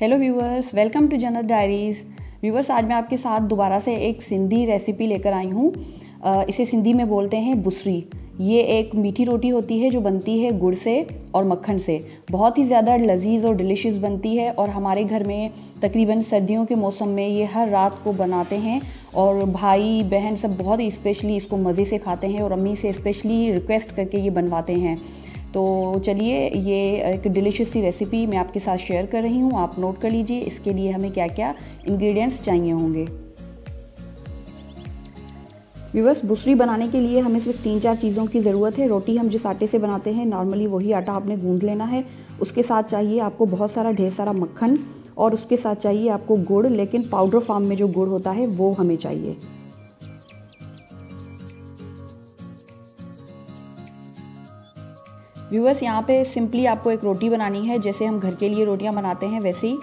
Hello viewers, welcome to Jannat diaries. Viewers, आज मैं आपके साथ दोबारा से एक सिंधी रेसिपी लेकर आई हूँ। इसे सिंधी में बोलते हैं बुसरी। ये एक मीठी रोटी होती है जो बनती है गुड़ से और मक्खन से। बहुत ही ज़्यादा लजीज और डिलिशियस बनती है और हमारे घर में तकरीबन सर्दियों के मौसम में ये हर रात को बनाते हैं और भाई बहन सब बहुत स्पेशली इसको मज़े से खाते हैं और अम्मी से स्पेशली रिक्वेस्ट करके ये बनवाते हैं। तो चलिए, ये एक डिलीशियस सी रेसिपी मैं आपके साथ शेयर कर रही हूँ। आप नोट कर लीजिए इसके लिए हमें क्या क्या इंग्रेडिएंट्स चाहिए होंगे। व्यूअर्स, बुसरी बनाने के लिए हमें सिर्फ 3-4 चीज़ों की ज़रूरत है। रोटी हम जिस आटे से बनाते हैं नॉर्मली वही आटा आपने गूंद लेना है। उसके साथ चाहिए आपको बहुत सारा ढेर सारा मक्खन और उसके साथ चाहिए आपको गुड़, लेकिन पाउडर फॉर्म में जो गुड़ होता है वो हमें चाहिए। व्यूअर्स, यहाँ पे सिंपली आपको एक रोटी बनानी है, जैसे हम घर के लिए रोटियाँ बनाते हैं वैसे ही।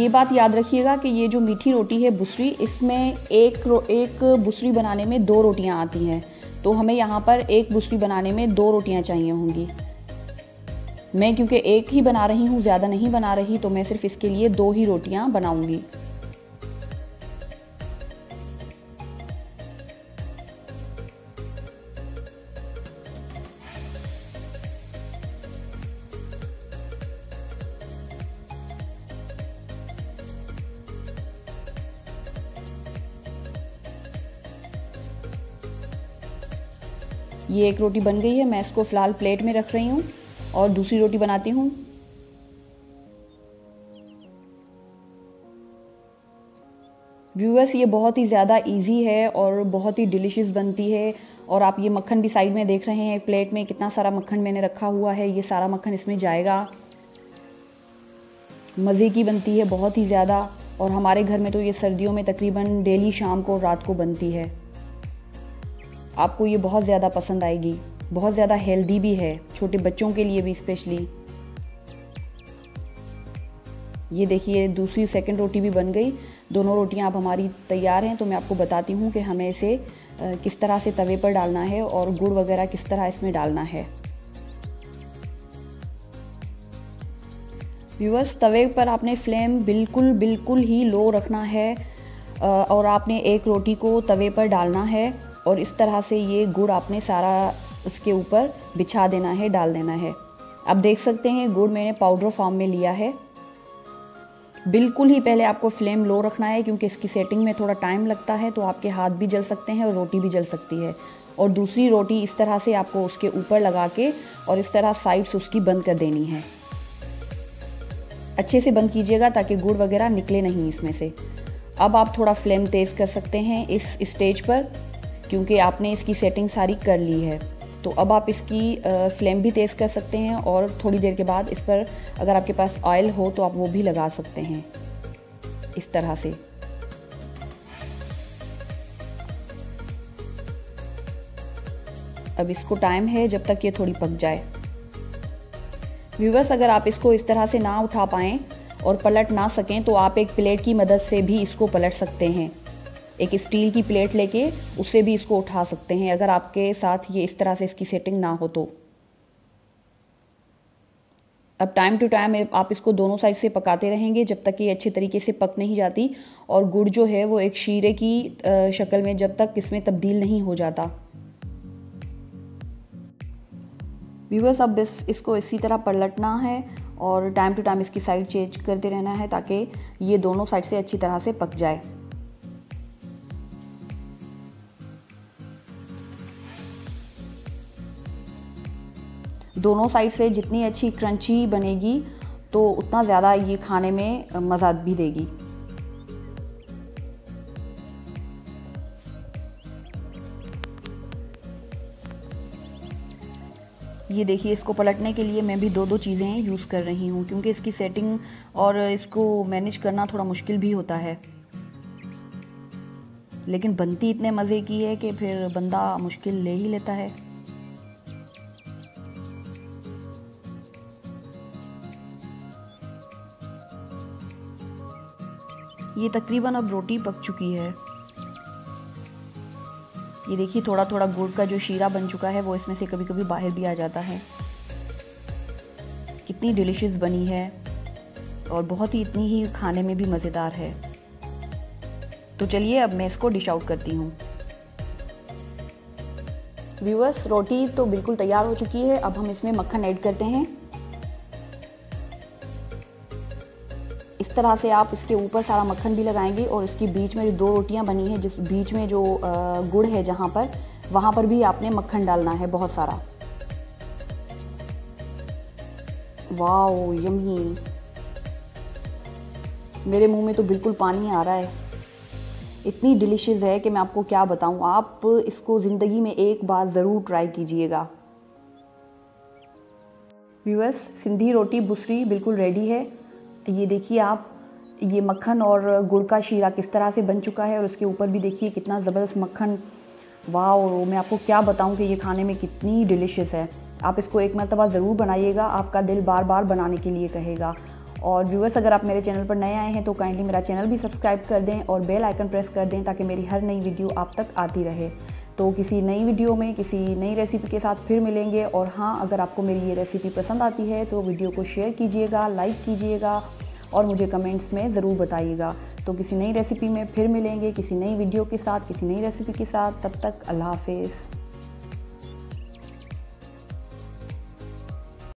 ये बात याद रखिएगा कि ये जो मीठी रोटी है बुसरी, इसमें एक बुसरी बनाने में 2 रोटियाँ आती हैं, तो हमें यहाँ पर एक बुसरी बनाने में 2 रोटियाँ चाहिए होंगी। मैं क्योंकि एक ही बना रही हूँ, ज़्यादा नहीं बना रही, तो मैं सिर्फ इसके लिए 2 ही रोटियाँ बनाऊँगी। ये एक रोटी बन गई है, मैं इसको फ़िलहाल प्लेट में रख रही हूँ और दूसरी रोटी बनाती हूँ। व्यूअर्स, ये बहुत ही ज़्यादा इजी है और बहुत ही डिलीशियस बनती है। और आप ये मक्खन भी साइड में देख रहे हैं, एक प्लेट में कितना सारा मक्खन मैंने रखा हुआ है, ये सारा मक्खन इसमें जाएगा। मज़े की बनती है बहुत ही ज़्यादा और हमारे घर में तो ये सर्दियों में तकरीबन डेली शाम को रात को बनती है। आपको ये बहुत ज़्यादा पसंद आएगी, बहुत ज़्यादा हेल्दी भी है, छोटे बच्चों के लिए भी स्पेशली। ये देखिए, दूसरी सेकंड रोटी भी बन गई। दोनों रोटियां अब हमारी तैयार हैं। तो मैं आपको बताती हूँ कि हमें इसे किस तरह से तवे पर डालना है और गुड़ वगैरह किस तरह इसमें डालना है। व्यूअर्स, तवे पर आपने फ्लेम बिल्कुल ही लो रखना है और आपने एक रोटी को तवे पर डालना है और इस तरह से ये गुड़ आपने सारा उसके ऊपर बिछा देना है, डाल देना है। आप देख सकते हैं गुड़ मैंने पाउडर फॉर्म में लिया है। बिल्कुल ही पहले आपको फ्लेम लो रखना है क्योंकि इसकी सेटिंग में थोड़ा टाइम लगता है, तो आपके हाथ भी जल सकते हैं और रोटी भी जल सकती है। और दूसरी रोटी इस तरह से आपको उसके ऊपर लगा के और इस तरह साइड्स उसकी बंद कर देनी है। अच्छे से बंद कीजिएगा ताकि गुड़ वगैरह निकले नहीं इसमें से। अब आप थोड़ा फ्लेम तेज़ कर सकते हैं इस स्टेज पर, क्योंकि आपने इसकी सेटिंग सारी कर ली है। तो अब आप इसकी फ्लेम भी तेज़ कर सकते हैं और थोड़ी देर के बाद इस पर अगर आपके पास ऑयल हो तो आप वो भी लगा सकते हैं इस तरह से। अब इसको टाइम है जब तक ये थोड़ी पक जाए। व्यूअर्स, अगर आप इसको इस तरह से ना उठा पाएँ और पलट ना सकें तो आप एक प्लेट की मदद से भी इसको पलट सकते हैं। एक स्टील की प्लेट लेके उससे भी इसको उठा सकते हैं अगर आपके साथ ये इस तरह से इसकी सेटिंग ना हो तो। अब टाइम टू टाइम आप इसको दोनों साइड से पकाते रहेंगे जब तक ये अच्छे तरीके से पक नहीं जाती और गुड़ जो है वो एक शीरे की शक्ल में जब तक इसमें तब्दील नहीं हो जाता। व्यूअर्स, अब इसको इसी तरह पलटना है और टाइम टू टाइम इसकी साइड चेंज करते रहना है ताकि ये दोनों साइड से अच्छी तरह से पक जाए। दोनों साइड से जितनी अच्छी क्रंची बनेगी तो उतना ज़्यादा ये खाने में मज़ा भी देगी। ये देखिए, इसको पलटने के लिए मैं भी 2-2 चीज़ें यूज़ कर रही हूँ क्योंकि इसकी सेटिंग और इसको मैनेज करना थोड़ा मुश्किल भी होता है, लेकिन बनती इतने मज़े की है कि फिर बंदा मुश्किल ले ही लेता है। ये तकरीबन अब रोटी पक चुकी है। ये देखिए, थोड़ा थोड़ा गुड़ का जो शीरा बन चुका है वो इसमें से कभी कभी बाहर भी आ जाता है। कितनी डिलिशियस बनी है और बहुत ही इतनी ही खाने में भी मज़ेदार है। तो चलिए अब मैं इसको डिश आउट करती हूँ। व्यूअर्स, रोटी तो बिल्कुल तैयार हो चुकी है। अब हम इसमें मक्खन ऐड करते हैं। इस तरह से आप इसके ऊपर सारा मक्खन भी लगाएंगे और इसके बीच में जो दो रोटियां बनी है, जिस बीच में जो गुड़ है जहाँ पर, वहाँ पर भी आपने मक्खन डालना है बहुत सारा। Wow, yummy! मेरे मुंह में तो बिल्कुल पानी आ रहा है। इतनी डिलीशियस है कि मैं आपको क्या बताऊं। आप इसको ज़िंदगी में एक बार ज़रूर ट्राई कीजिएगा। व्यूअर्स, सिंधी रोटी बुसरी बिल्कुल रेडी है। ये देखिए आप, ये मक्खन और गुड़ का शीरा किस तरह से बन चुका है और उसके ऊपर भी देखिए कितना ज़बरदस्त मक्खन। वाओ, मैं आपको क्या बताऊं कि ये खाने में कितनी डिलीशियस है। आप इसको एक मरतबा ज़रूर बनाइएगा, आपका दिल बार बार बनाने के लिए कहेगा। और व्यूअर्स, अगर आप मेरे चैनल पर नए आए हैं तो काइंडली मेरा चैनल भी सब्सक्राइब कर दें और बेल आइकन प्रेस कर दें ताकि मेरी हर नई वीडियो आप तक आती रहे। तो किसी नई वीडियो में किसी नई रेसिपी के साथ फिर मिलेंगे। और हाँ, अगर आपको मेरी ये रेसिपी पसंद आती है तो वीडियो को शेयर कीजिएगा, लाइक कीजिएगा और मुझे कमेंट्स में ज़रूर बताइएगा। तो किसी नई रेसिपी में फिर मिलेंगे, किसी नई वीडियो के साथ, किसी नई रेसिपी के साथ। तब तक अल्लाह हाफिज़।